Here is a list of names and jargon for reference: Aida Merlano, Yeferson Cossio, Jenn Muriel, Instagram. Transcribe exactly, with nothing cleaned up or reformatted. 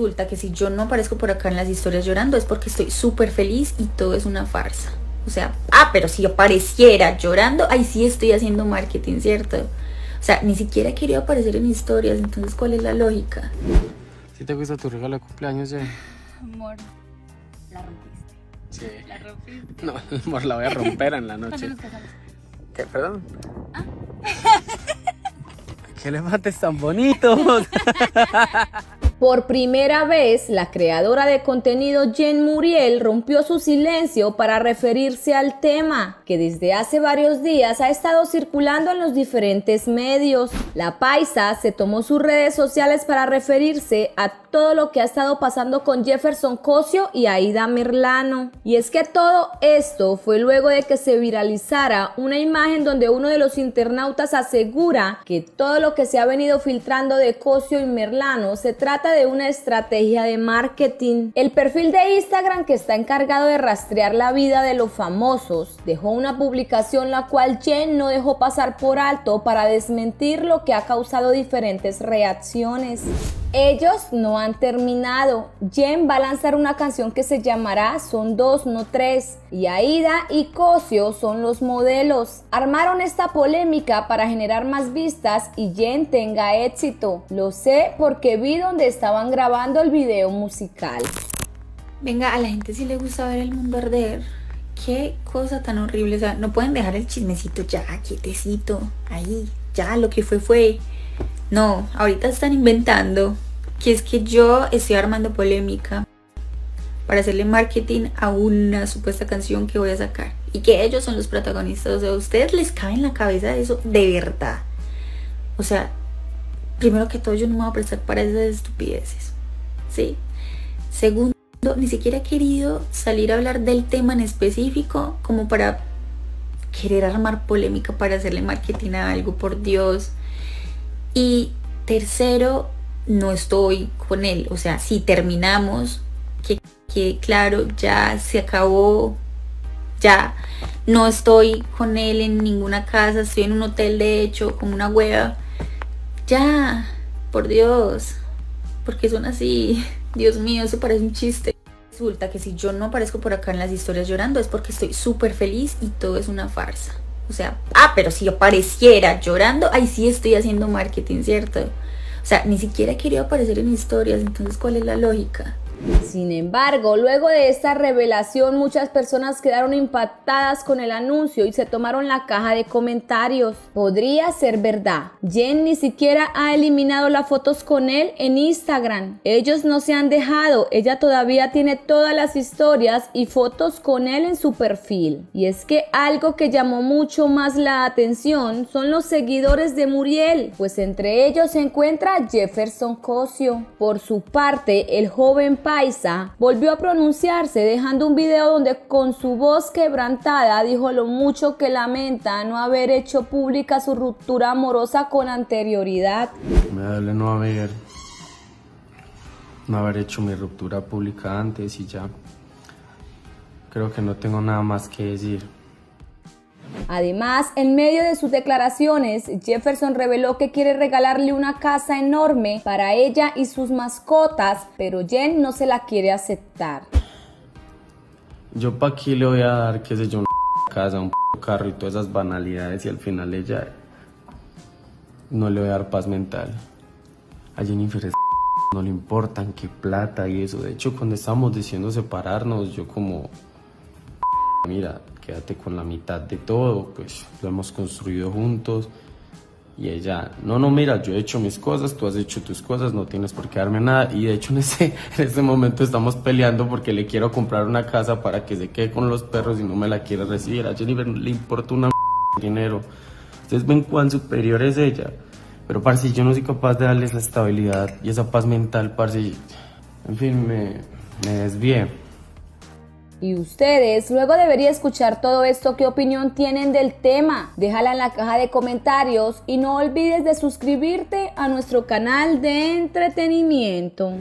resulta que si yo no aparezco por acá en las historias llorando es porque estoy súper feliz y todo es una farsa. O sea, ah, pero si apareciera llorando, ahí sí estoy haciendo marketing, ¿cierto? O sea, ni siquiera quería aparecer en historias, entonces ¿cuál es la lógica? ¿Sí te gusta tu regalo de cumpleaños, Jenn? Amor, la rompiste. Sí. La rompiste. No, amor, la voy a romper en la noche. ¿Qué? ¿Perdón? ¿Ah? ¡Qué levantes tan bonitos! Por primera vez, la creadora de contenido Jenn Muriel rompió su silencio para referirse al tema, que desde hace varios días ha estado circulando en los diferentes medios. La paisa se tomó sus redes sociales para referirse a todo lo que ha estado pasando con Yeferson Cossio y Aida Merlano. Y es que todo esto fue luego de que se viralizara una imagen donde uno de los internautas asegura que todo lo que se ha venido filtrando de Cossio y Merlano se trata de una estrategia de marketing. El perfil de Instagram que está encargado de rastrear la vida de los famosos dejó una publicación la cual Jenn no dejó pasar por alto para desmentir, lo que ha causado diferentes reacciones. Ellos no han terminado. Jenn va a lanzar una canción que se llamará Son Dos, No Tres, y Aida y Cossio son los modelos. Armaron esta polémica para generar más vistas y Jenn tenga éxito. Lo sé porque vi donde estaban grabando el video musical. Venga, a la gente sí le gusta ver el mundo arder. Qué cosa tan horrible. O sea, no pueden dejar el chismecito ya quietecito, ahí, ya lo que fue fue. No, ahorita están inventando que es que yo estoy armando polémica para hacerle marketing a una supuesta canción que voy a sacar y que ellos son los protagonistas. O sea, ¿a ustedes les cabe en la cabeza eso de verdad? O sea, primero que todo, yo no me voy a prestar para esas estupideces, ¿sí? Segundo, ni siquiera he querido salir a hablar del tema en específico como para querer armar polémica para hacerle marketing a algo, por Dios. Y tercero, no estoy con él. O sea, si terminamos, que, que claro, ya se acabó, ya no estoy con él en ninguna casa, estoy en un hotel de hecho, como una hueva. Ya, por Dios, porque son así. Dios mío, eso parece un chiste. Resulta que si yo no aparezco por acá en las historias llorando es porque estoy súper feliz y todo es una farsa. O sea, ah, pero si apareciera llorando, ahí sí estoy haciendo marketing, ¿cierto? O sea, ni siquiera quería aparecer en historias, entonces ¿cuál es la lógica? Sin embargo, luego de esta revelación, muchas personas quedaron impactadas con el anuncio y se tomaron la caja de comentarios. Podría ser verdad. Jenn ni siquiera ha eliminado las fotos con él en Instagram. Ellos no se han dejado. Ella todavía tiene todas las historias y fotos con él en su perfil. Y es que algo que llamó mucho más la atención son los seguidores de Muriel, pues entre ellos se encuentra Yeferson Cossio. Por su parte, el joven paisa volvió a pronunciarse dejando un video donde con su voz quebrantada dijo lo mucho que lamenta no haber hecho pública su ruptura amorosa con anterioridad. Me duele no haber, no haber hecho mi ruptura pública antes y ya. Creo que no tengo nada más que decir. Además, en medio de sus declaraciones, Yeferson reveló que quiere regalarle una casa enorme para ella y sus mascotas, pero Jenn no se la quiere aceptar. Yo pa' aquí le voy a dar, qué sé yo, una casa, un carro y todas esas banalidades, y al final ella no le voy a dar paz mental. A Jennifer no le importan qué plata y eso. De hecho, cuando estábamos diciendo separarnos, yo como, mira, quédate con la mitad de todo, pues lo hemos construido juntos. Y ella, no, no, mira, yo he hecho mis cosas, tú has hecho tus cosas, no tienes por qué darme nada. Y de hecho en ese, en ese momento estamos peleando porque le quiero comprar una casa para que se quede con los perros y no me la quiere recibir. A Jennifer le importa una m de dinero. Ustedes ven cuán superior es ella. Pero parce, yo no soy capaz de darles la estabilidad y esa paz mental, parce. En fin, me, me desvié. Y ustedes luego deberían escuchar todo esto, ¿qué opinión tienen del tema? Déjala en la caja de comentarios y no olvides de suscribirte a nuestro canal de entretenimiento.